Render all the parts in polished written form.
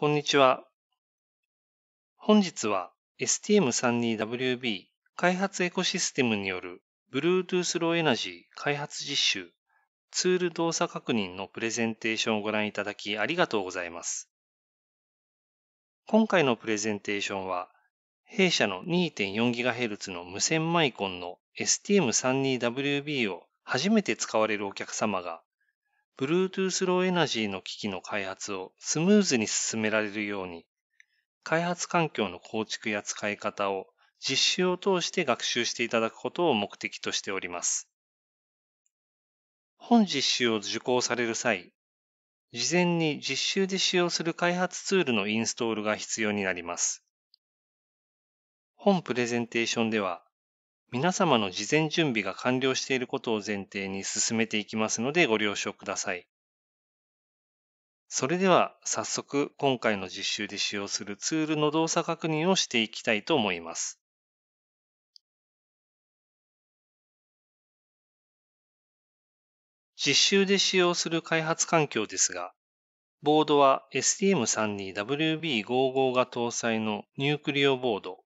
こんにちは。本日は STM32WB 開発エコシステムによる Bluetooth ローエナジー開発実習ツール動作確認のプレゼンテーションをご覧いただきありがとうございます。今回のプレゼンテーションは弊社の 2.4GHz の無線マイコンの STM32WB を初めて使われるお客様がBluetooth ローエナジーの機器の開発をスムーズに進められるように、開発環境の構築や使い方を実習を通して学習していただくことを目的としております。本実習を受講される際、事前に実習で使用する開発ツールのインストールが必要になります。本プレゼンテーションでは、皆様の事前準備が完了していることを前提に進めていきますのでご了承ください。それでは早速今回の実習で使用するツールの動作確認をしていきたいと思います。実習で使用する開発環境ですが、ボードは STM32WB55 が搭載のNucleoボード、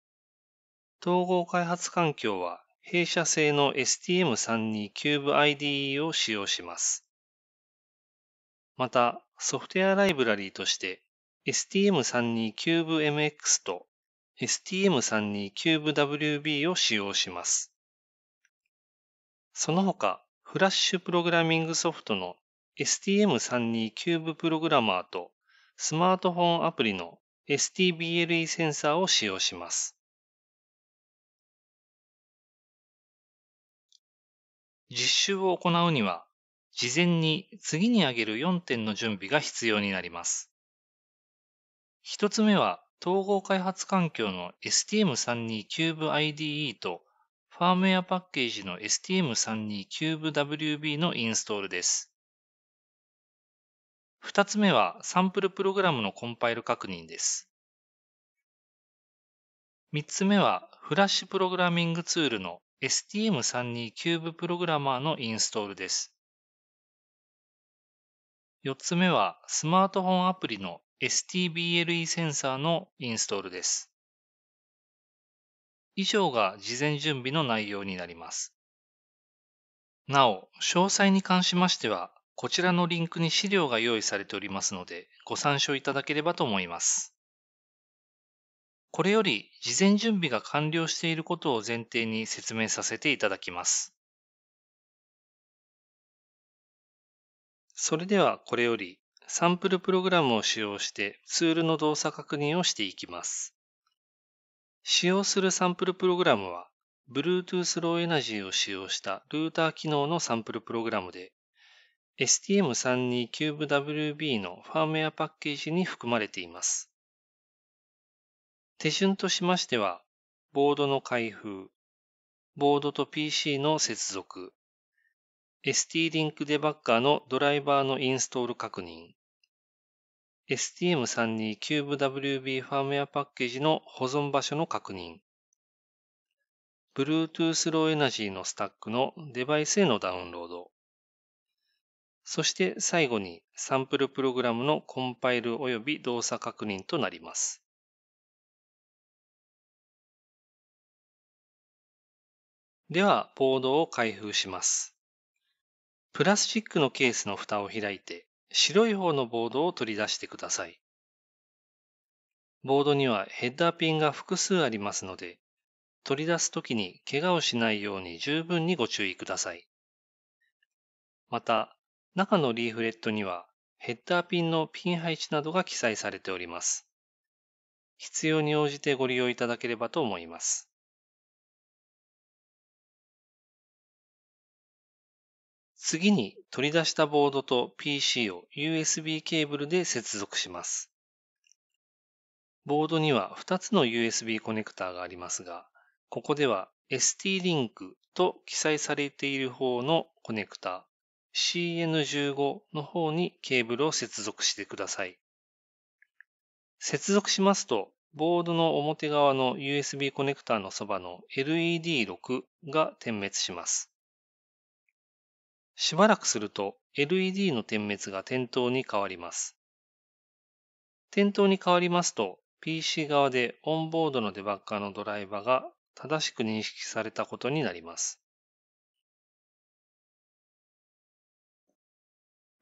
統合開発環境は弊社製の STM32Cube IDE を使用します。また、ソフトウェアライブラリーとして STM32Cube MX と STM32Cube WB を使用します。その他、フラッシュプログラミングソフトの STM32Cube Programmerとスマートフォンアプリの ST-BLE センサーを使用します。実習を行うには、事前に次に挙げる4点の準備が必要になります。1つ目は、統合開発環境の STM32Cube IDE とファームウェアパッケージの STM32Cube WB のインストールです。2つ目は、サンプルプログラムのコンパイル確認です。3つ目は、フラッシュプログラミングツールのSTM32CubeProgrammer のインストールです。4つ目はスマートフォンアプリの ST-BLE センサーのインストールです。以上が事前準備の内容になります。なお、詳細に関しましては、こちらのリンクに資料が用意されておりますので、ご参照いただければと思います。これより事前準備が完了していることを前提に説明させていただきます。それではこれよりサンプルプログラムを使用してツールの動作確認をしていきます。使用するサンプルプログラムは Bluetooth ローエナジーを使用したルーター機能のサンプルプログラムで STM32CubeWB のファームウェアパッケージに含まれています。手順としましては、ボードの開封、ボードと PC の接続、ST-LINK デバッガーのドライバーのインストール確認、STM32CubeWB ファームウェアパッケージの保存場所の確認、Bluetooth ローエナジーのスタックのデバイスへのダウンロード、そして最後にサンプルプログラムのコンパイル及び動作確認となります。では、ボードを開封します。プラスチックのケースの蓋を開いて、白い方のボードを取り出してください。ボードにはヘッダーピンが複数ありますので、取り出すときに怪我をしないように十分にご注意ください。また、中のリーフレットにはヘッダーピンのピン配置などが記載されております。必要に応じてご利用いただければと思います。次に取り出したボードと PC を USB ケーブルで接続します。ボードには2つの USB コネクターがありますが、ここでは ST-Link と記載されている方のコネクタ、CN15 の方にケーブルを接続してください。接続しますと、ボードの表側の USB コネクターのそばの LED6 が点滅します。しばらくすると LED の点滅が点灯に変わります。点灯に変わりますと、PC 側でオンボードのデバッガーのドライバーが正しく認識されたことになります。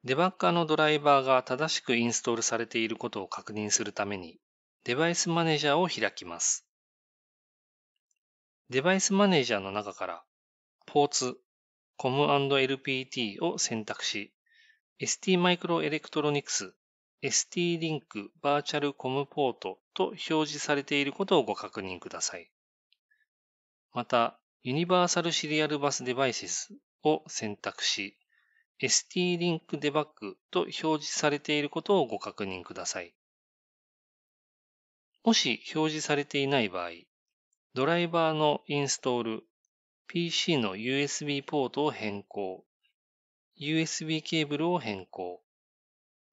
デバッガーのドライバーが正しくインストールされていることを確認するために、デバイスマネージャーを開きます。デバイスマネージャーの中から、ポーツ、COM&LPT を選択し、STMicroelectronics、ST-LINK バーチャル COM ポートと表示されていることをご確認ください。また、Universal Serial Bus Devices を選択し、ST-Link デバッグと表示されていることをご確認ください。もし表示されていない場合、ドライバーのインストール、PC の USB ポートを変更、USB ケーブルを変更、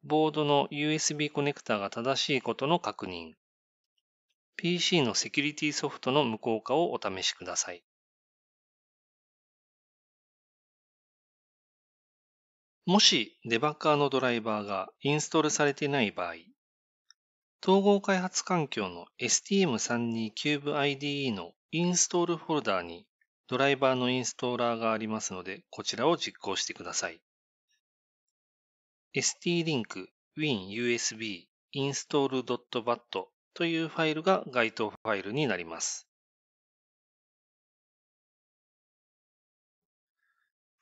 ボードの USB コネクタが正しいことの確認、PC のセキュリティソフトの無効化をお試しください。もしデバッガーのドライバーがインストールされていない場合、統合開発環境の STM32Cube IDE のインストールフォルダーにドライバーのインストーラーがありますので、こちらを実行してください。ST-LINK-Win-USB-Install.bat というファイルが該当ファイルになります。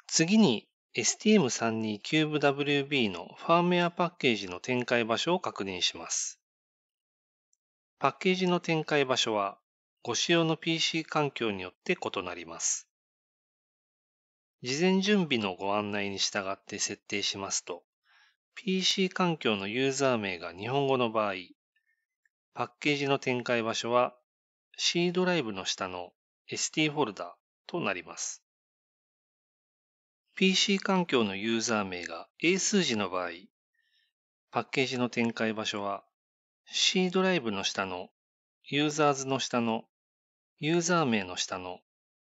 次に、STM32Cube WB のファームウェアパッケージの展開場所を確認します。パッケージの展開場所は、ご使用の PC 環境によって異なります。事前準備のご案内に従って設定しますと、PC 環境のユーザー名が日本語の場合、パッケージの展開場所は C ドライブの下の ST フォルダとなります。PC 環境のユーザー名が英数字の場合、パッケージの展開場所は C ドライブの下のユーザーズの下のユーザー名の下の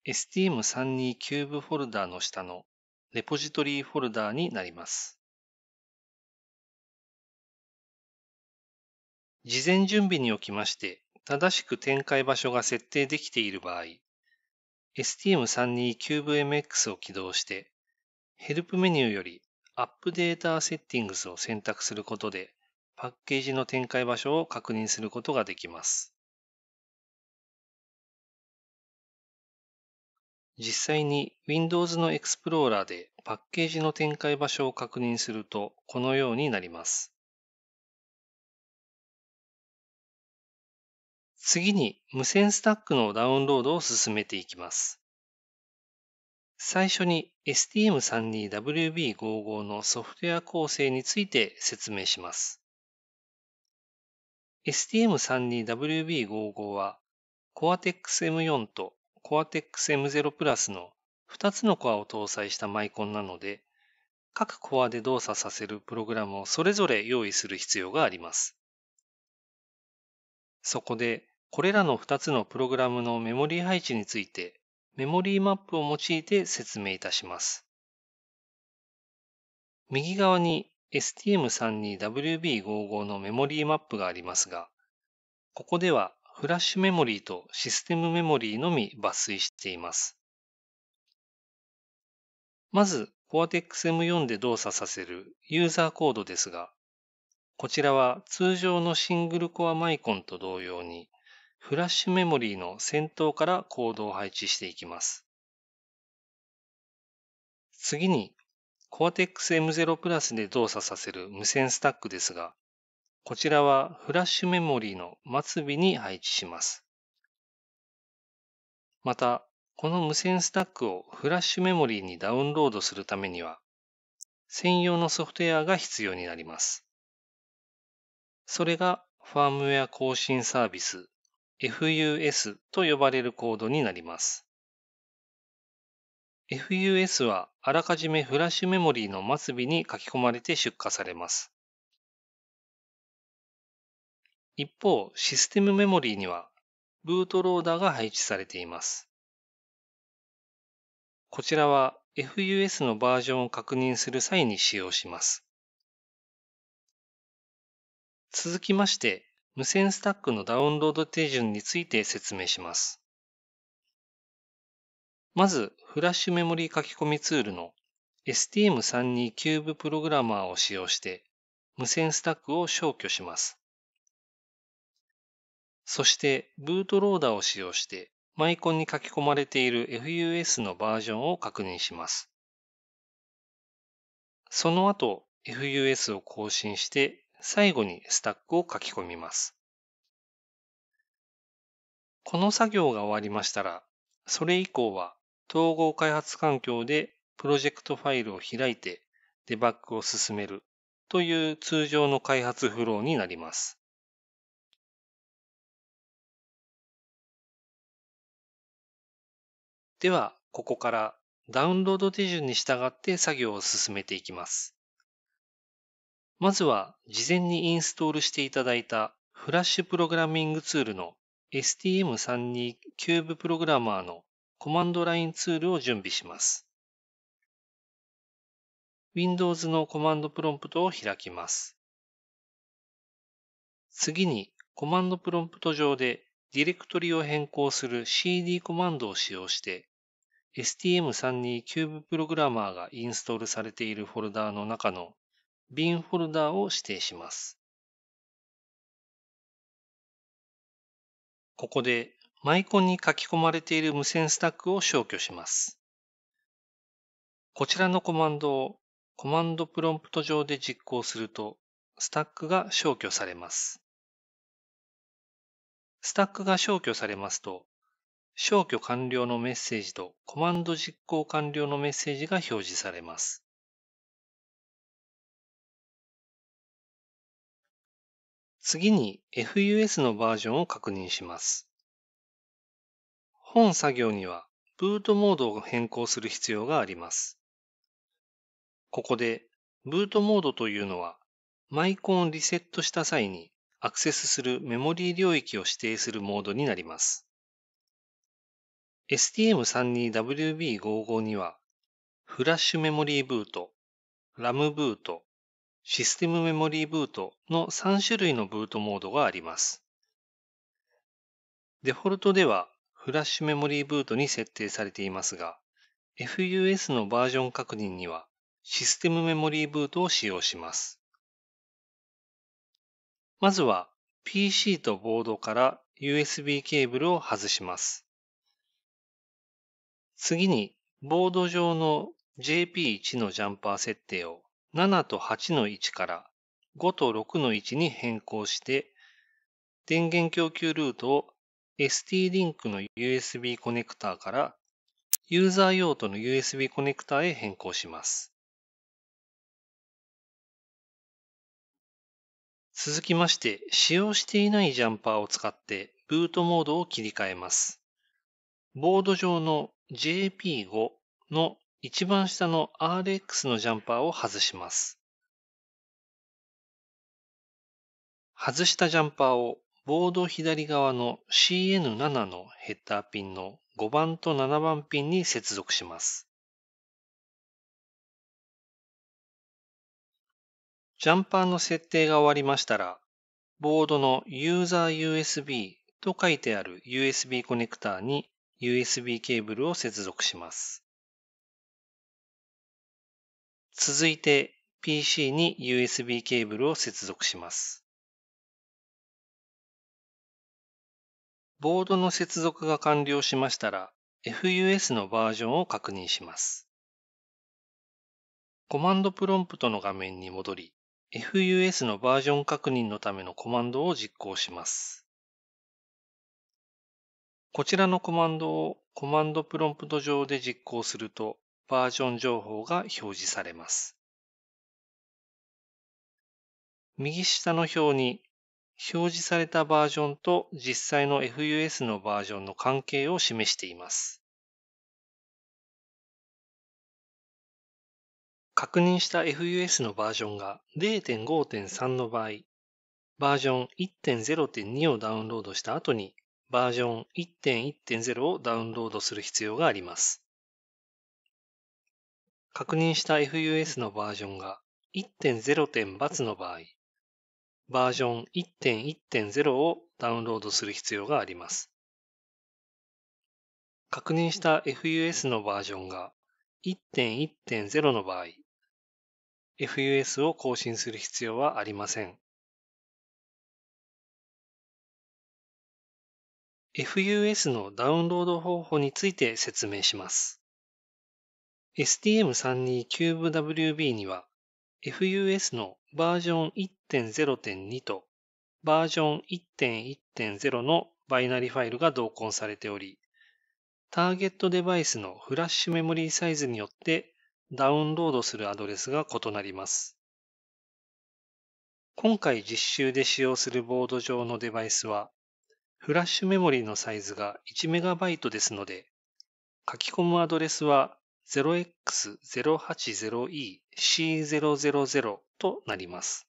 STM32Cube フォルダの下のレポジトリフォルダになります。事前準備におきまして、正しく展開場所が設定できている場合、STM32Cube MX を起動して、ヘルプメニューよりアップデータセッティングスを選択することでパッケージの展開場所を確認することができます。実際に Windows の Explorer でパッケージの展開場所を確認するとこのようになります。次に無線スタックのダウンロードを進めていきます。最初に STM32WB55 のソフトウェア構成について説明します。STM32WB55 は Cortex-M4 と Cortex-M0 Plus の2つのコアを搭載したマイコンなので、各コアで動作させるプログラムをそれぞれ用意する必要があります。そこで、これらの2つのプログラムのメモリー配置について、メモリーマップを用いて説明いたします。右側に STM32WB55 のメモリーマップがありますが、ここではフラッシュメモリーとシステムメモリーのみ抜粋しています。まず Cortex-M4 で動作させるユーザーコードですが、こちらは通常のシングルコアマイコンと同様に、フラッシュメモリーの先頭からコードを配置していきます。次に Cortex-M0 Plus で動作させる無線スタックですが、こちらはフラッシュメモリーの末尾に配置します。また、この無線スタックをフラッシュメモリーにダウンロードするためには、専用のソフトウェアが必要になります。それがファームウェア更新サービス、FUS と呼ばれるコードになります。FUS はあらかじめフラッシュメモリーの末尾に書き込まれて出荷されます。一方、システムメモリーにはブートローダーが配置されています。こちらは FUS のバージョンを確認する際に使用します。続きまして、無線スタックのダウンロード手順について説明します。まず、フラッシュメモリー書き込みツールの STM32Cube Programmer を使用して、無線スタックを消去します。そして、ブートローダーを使用して、マイコンに書き込まれている FUS のバージョンを確認します。その後、FUS を更新して、最後にスタックを書き込みます。この作業が終わりましたら、それ以降は統合開発環境でプロジェクトファイルを開いてデバッグを進めるという通常の開発フローになります。では、ここからダウンロード手順に従って作業を進めていきます。まずは事前にインストールしていただいたフラッシュプログラミングツールの STM32Cube Programmer のコマンドラインツールを準備します。Windows のコマンドプロンプトを開きます。次にコマンドプロンプト上でディレクトリを変更する CD コマンドを使用して、STM32Cube Programmer がインストールされているフォルダーの中のビンフォルダを指定します。ここでマイコンに書き込まれている無線スタックを消去します。こちらのコマンドをコマンドプロンプト上で実行すると、スタックが消去されます。スタックが消去されますと、消去完了のメッセージとコマンド実行完了のメッセージが表示されます。次に FUS のバージョンを確認します。本作業にはブートモードを変更する必要があります。ここでブートモードというのはマイコンをリセットした際にアクセスするメモリー領域を指定するモードになります。STM32WB55 にはフラッシュメモリーブート、ラムブート、システムメモリーブートの3種類のブートモードがあります。デフォルトではフラッシュメモリーブートに設定されていますが、FUS のバージョン確認にはシステムメモリーブートを使用します。まずは PC とボードから USB ケーブルを外します。次にボード上の JP1 のジャンパー設定を7と8の位置から5と6の位置に変更して、電源供給ルートを ST-LINK の USB コネクタからユーザー用途の USB コネクタへ変更します。続きまして、使用していないジャンパーを使ってブートモードを切り替えます。ボード上の JP5 の一番下の RX のジャンパーを外します。外したジャンパーをボード左側の CN7 のヘッダーピンの5番と7番ピンに接続します。ジャンパーの設定が終わりましたら、ボードのユーザー USB と書いてある USB コネクターに USB ケーブルを接続します。続いて PC に USB ケーブルを接続します。ボードの接続が完了しましたら FUS のバージョンを確認します。コマンドプロンプトの画面に戻り FUS のバージョン確認のためのコマンドを実行します。こちらのコマンドをコマンドプロンプト上で実行するとバージョン情報が表示されます。右下の表に表示されたバージョンと実際の FUS のバージョンの関係を示しています。確認した FUS のバージョンが 0.5.3 の場合、バージョン 1.0.2 をダウンロードした後にバージョン 1.1.0 をダウンロードする必要があります。確認した FUS のバージョンが 1.0. の場合、バージョン 1.1.0 をダウンロードする必要があります。確認した FUS のバージョンが 1.1.0 の場合、FUS を更新する必要はありません。FUS のダウンロード方法について説明します。STM32Cube WB には FUS のバージョン 1.0.2 とバージョン 1.1.0 のバイナリファイルが同梱されており、ターゲットデバイスのフラッシュメモリーサイズによってダウンロードするアドレスが異なります。今回実習で使用するボード上のデバイスは、フラッシュメモリーのサイズが 1MB ですので、書き込むアドレスは 0x080EC000 となります。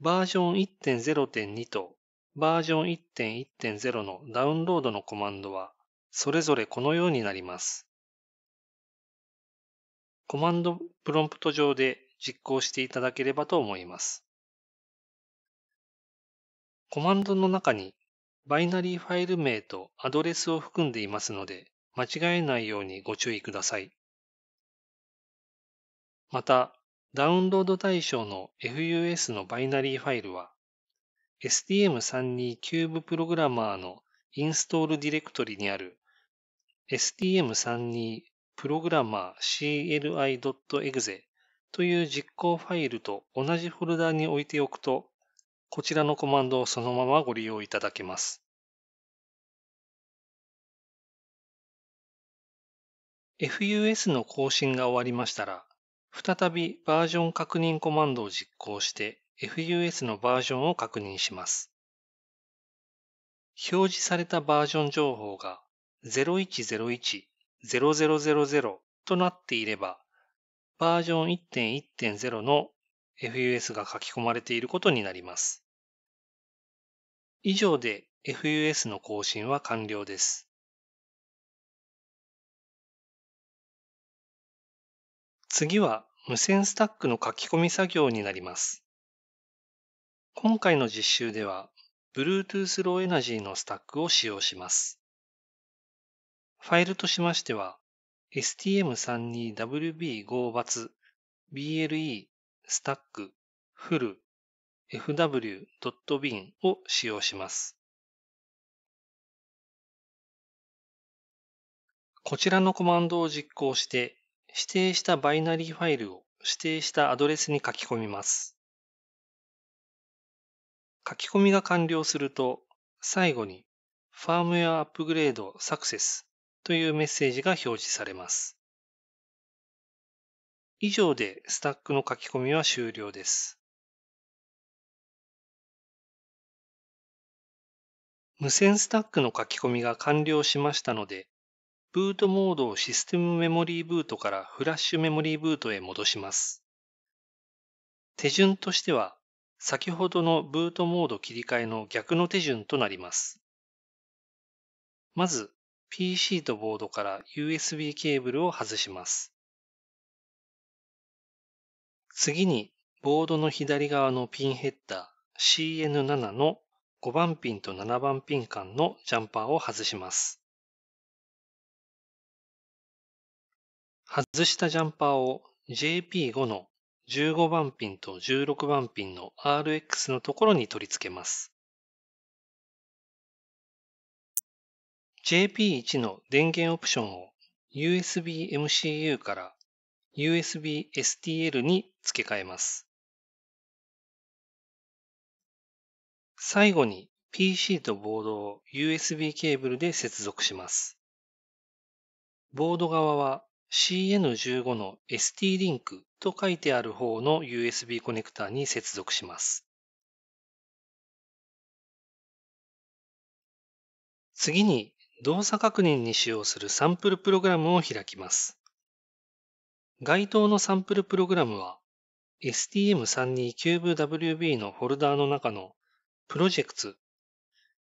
バージョン 1.0.2 とバージョン 1.1.0 のダウンロードのコマンドは、それぞれこのようになります。コマンドプロンプト上で実行していただければと思います。コマンドの中にバイナリーファイル名とアドレスを含んでいますので、間違えないようにご注意ください。また、ダウンロード対象の FUS のバイナリーファイルは、STM32CubeProgrammer のインストールディレクトリにある STM32ProgrammerCLI.exe という実行ファイルと同じフォルダに置いておくと、こちらのコマンドをそのままご利用いただけます。FUS の更新が終わりましたら、再びバージョン確認コマンドを実行して、FUS のバージョンを確認します。表示されたバージョン情報が 0101-0000 となっていれば、バージョン 1.1.0 のFUS が書き込まれていることになります。以上で FUS の更新は完了です。次は無線スタックの書き込み作業になります。今回の実習では Bluetooth ローエナジーのスタックを使用します。ファイルとしましては STM32WB55 BLE stack full fw.bin を使用します。こちらのコマンドを実行して、指定したバイナリーファイルを指定したアドレスに書き込みます。書き込みが完了すると、最後にファームウェアアップグレードサクセスというメッセージが表示されます。以上でスタックの書き込みは終了です。無線スタックの書き込みが完了しましたので、ブートモードをシステムメモリーブートからフラッシュメモリーブートへ戻します。手順としては、先ほどのブートモード切り替えの逆の手順となります。まず、PC とボードから USB ケーブルを外します。次に、ボードの左側のピンヘッダー CN7 の5番ピンと7番ピン間のジャンパーを外します。外したジャンパーを JP5 の15番ピンと16番ピンの RX のところに取り付けます。JP1 の電源オプションを USB MCU からUSB STL に付け替えます。最後に PC とボードを USB ケーブルで接続します。ボード側は CN15 の ST-LINK と書いてある方の USB コネクタに接続します。次に動作確認に使用するサンプルプログラムを開きます。該当のサンプルプログラムは STM32CubeWB のフォルダーの中の Projects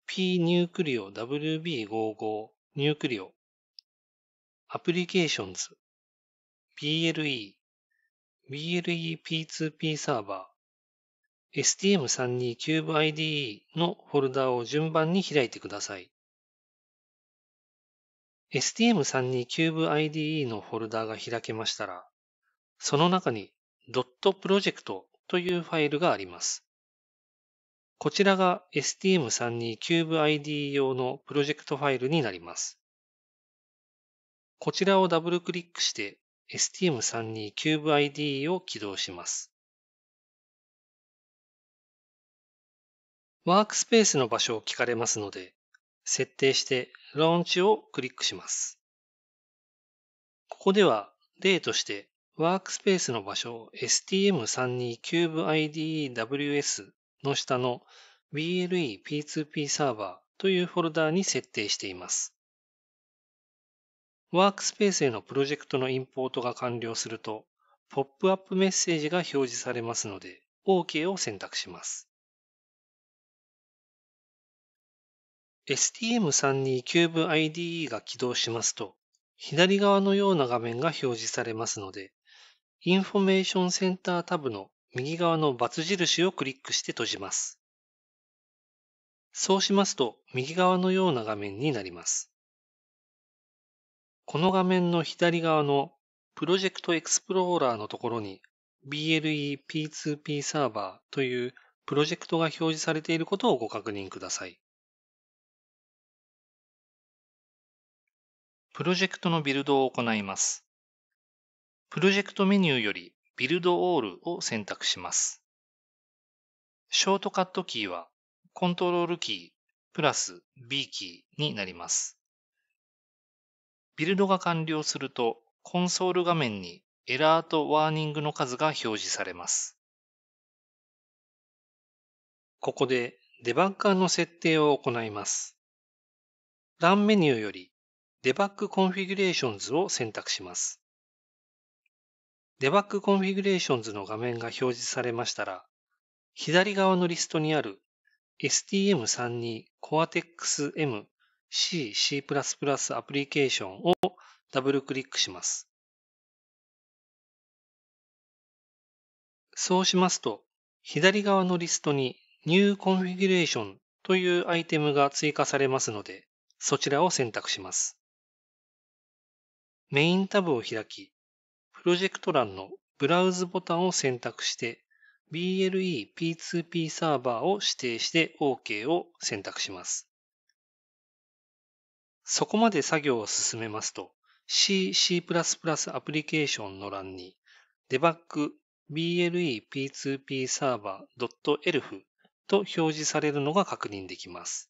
P-Nucleo WB55 Nucleo Applications BLE P2P Server STM32Cube IDE のフォルダを順番に開いてください。STM32Cube IDE のフォルダが開けましたら、その中に .project というファイルがあります。こちらが STM32Cube IDE 用のプロジェクトファイルになります。こちらをダブルクリックして STM32Cube IDE を起動します。ワークスペースの場所を聞かれますので、設定してローンチをクリックします。ここでは例としてワークスペースの場所を STM32CubeIDEWS の下の BLE P2P サーバーというフォルダに設定しています。ワークスペースへのプロジェクトのインポートが完了すると、ポップアップメッセージが表示されますので、OK を選択します。STM32CubeIDE が起動しますと、左側のような画面が表示されますので、インフォメーションセンタータブの右側の×印をクリックして閉じます。そうしますと、右側のような画面になります。この画面の左側のプロジェクトエクスプローラーのところに BLE P2P サーバーというプロジェクトが表示されていることをご確認ください。プロジェクトのビルドを行います。プロジェクトメニューよりビルドオールを選択します。ショートカットキーはコントロールキープラス B キーになります。ビルドが完了するとコンソール画面にエラーとワーニングの数が表示されます。ここでデバッガーの設定を行います。LANメニューよりデバッグコンフィギュレーションズを選択します。デバッグコンフィギュレーションズの画面が表示されましたら、左側のリストにある STM32 Cortex-M4 C++ アプリケーションをダブルクリックします。そうしますと、左側のリストに New Configuration というアイテムが追加されますので、そちらを選択します。メインタブを開き、プロジェクト欄のブラウズボタンを選択して、BLE P2P サーバーを指定して OK を選択します。そこまで作業を進めますと、C++ アプリケーションの欄に、デバッグ BLE P2P サーバー .elf と表示されるのが確認できます。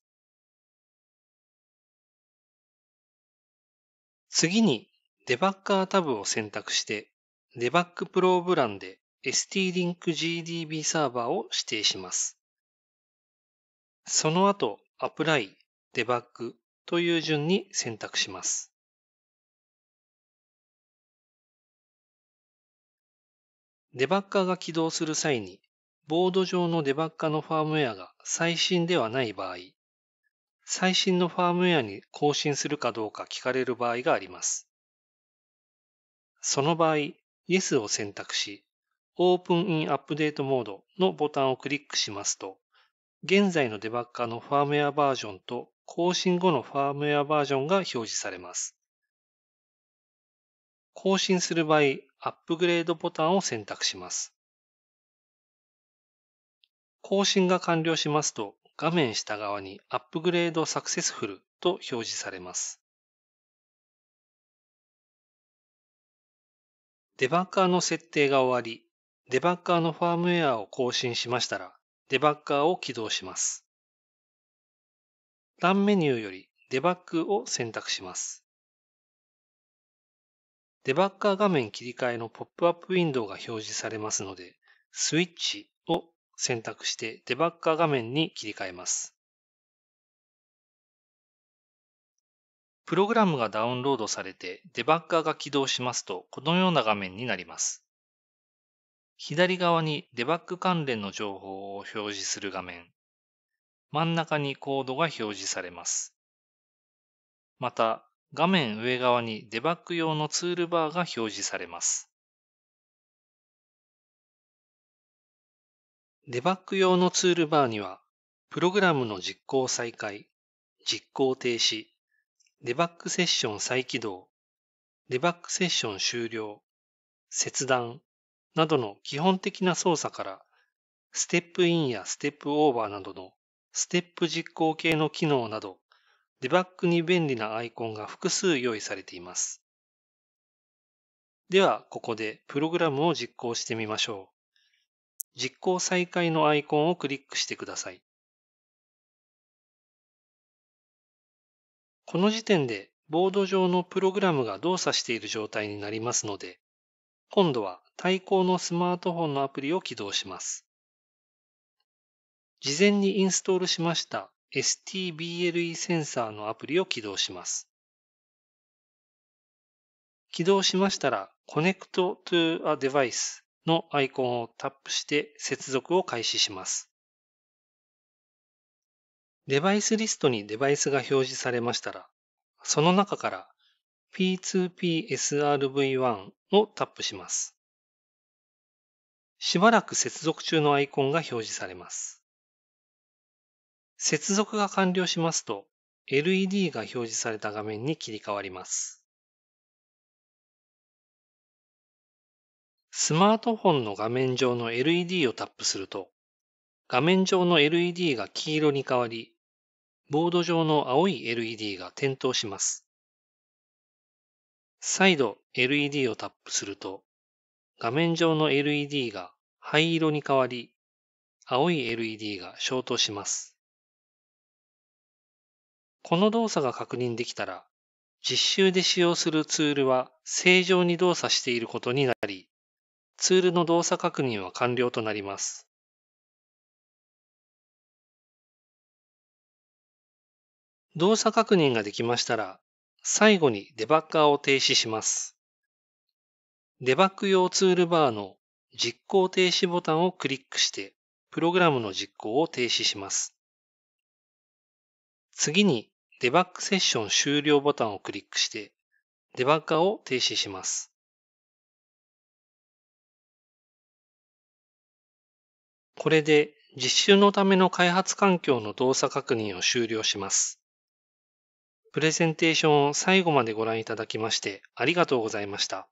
次に、デバッガータブを選択して、デバッグプローブ欄で ST-LINK-GDB サーバーを指定します。その後、Apply、デバッグという順に選択します。デバッガーが起動する際に、ボード上のデバッガーのファームウェアが最新ではない場合、最新のファームウェアに更新するかどうか聞かれる場合があります。その場合、Yes を選択し、Open in Update Mode のボタンをクリックしますと、現在のデバッガーのファームウェアバージョンと更新後のファームウェアバージョンが表示されます。更新する場合、アップグレードボタンを選択します。更新が完了しますと、画面下側にアップグレードサクセスフルと表示されます。デバッガーの設定が終わり、デバッガーのファームウェアを更新しましたら、デバッガーを起動します。LANメニューよりデバッグを選択します。デバッガー画面切り替えのポップアップウィンドウが表示されますので、スイッチを選択してデバッガー画面に切り替えます。プログラムがダウンロードされてデバッガーが起動しますと、このような画面になります。左側にデバッグ関連の情報を表示する画面、真ん中にコードが表示されます。また、画面上側にデバッグ用のツールバーが表示されます。デバッグ用のツールバーには、プログラムの実行再開、実行停止、デバッグセッション再起動、デバッグセッション終了、切断などの基本的な操作から、ステップインやステップオーバーなどのステップ実行系の機能など、デバッグに便利なアイコンが複数用意されています。では、ここでプログラムを実行してみましょう。実行再開のアイコンをクリックしてください。この時点でボード上のプログラムが動作している状態になりますので、今度は対抗のスマートフォンのアプリを起動します。事前にインストールしました ST-BLE センサーのアプリを起動します。起動しましたら Connect to a Device のアイコンをタップして接続を開始します。デバイスリストにデバイスが表示されましたら、その中から P2P SRV1 をタップします。しばらく接続中のアイコンが表示されます。接続が完了しますと、LED が表示された画面に切り替わります。スマートフォンの画面上の LED をタップすると、画面上の LED が黄色に変わり、ボード上の青い LED が点灯します。再度 LED をタップすると、画面上の LED が灰色に変わり、青い LED が消灯します。この動作が確認できたら、実習で使用するツールは正常に動作していることになり、ツールの動作確認は完了となります。動作確認ができましたら、最後にデバッガーを停止します。デバッグ用ツールバーの実行停止ボタンをクリックして、プログラムの実行を停止します。次にデバッグセッション終了ボタンをクリックして、デバッガーを停止します。これで実習のための開発環境の動作確認を終了します。プレゼンテーションを最後までご覧いただきましてありがとうございました。